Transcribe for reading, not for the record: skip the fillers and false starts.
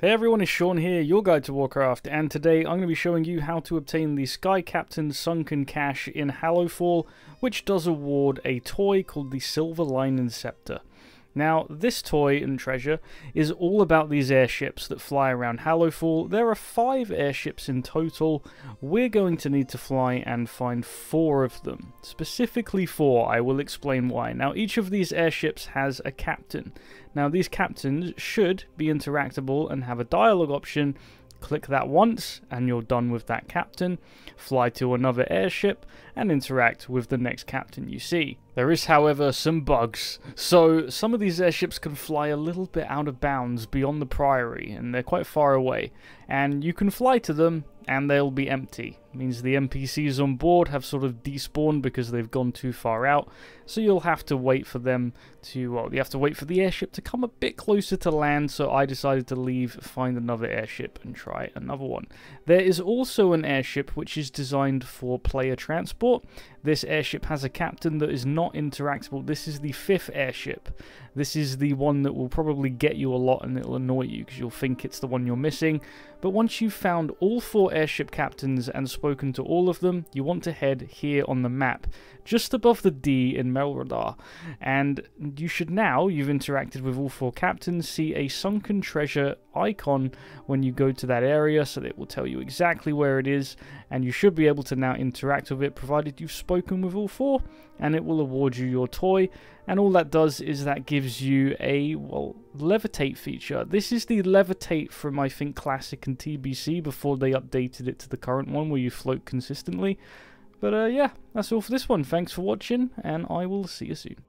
Hey everyone, it's Sean here, your guide to Warcraft, and today I'm going to be showing you how to obtain the Sky-Captain's Sunken Cache in Hallowfall, which does award a toy called the Silver Linin' Scepter. Now, this toy and treasure is all about these airships that fly around Hallowfall. There are 5 airships in total. We're going to need to fly and find 4 of them. Specifically 4, I will explain why. Now, each of these airships has a captain. Now, these captains should be interactable and have a dialogue option. Click that once, and you're done with that captain. Fly to another airship, and interact with the next captain you see. There is, however, some bugs. So, some of these airships can fly a little bit out of bounds beyond the Priory, and they're quite far away. And you can fly to them, and they'll be empty. It means the NPCs on board have sort of despawned because they've gone too far out. So you'll have to wait for them to, well, you have to wait for the airship to come a bit closer to land. So I decided to leave, find another airship, and try another one. There is also an airship which is designed for player transport. This airship has a captain that is not interactable. This is the 5th airship. This is the one that will probably get you a lot and it'll annoy you because you'll think it's the one you're missing. But once you've found all 4 airship captains and spoken to all of them, you want to head here on the map, just above the D in Melrodar. And you should now, you've interacted with all 4 captains, see a sunken treasure icon when you go to that area, so that it will tell you exactly where it is, and you should be able to now interact with it, provided you've spoken with all 4, and it will award you your toy. And all that does is that gives you a, well, levitate feature. This is the levitate from, I think, Classic and TBC before they updated it to the current one where you float consistently. But yeah, that's all for this one. Thanks for watching, and I will see you soon.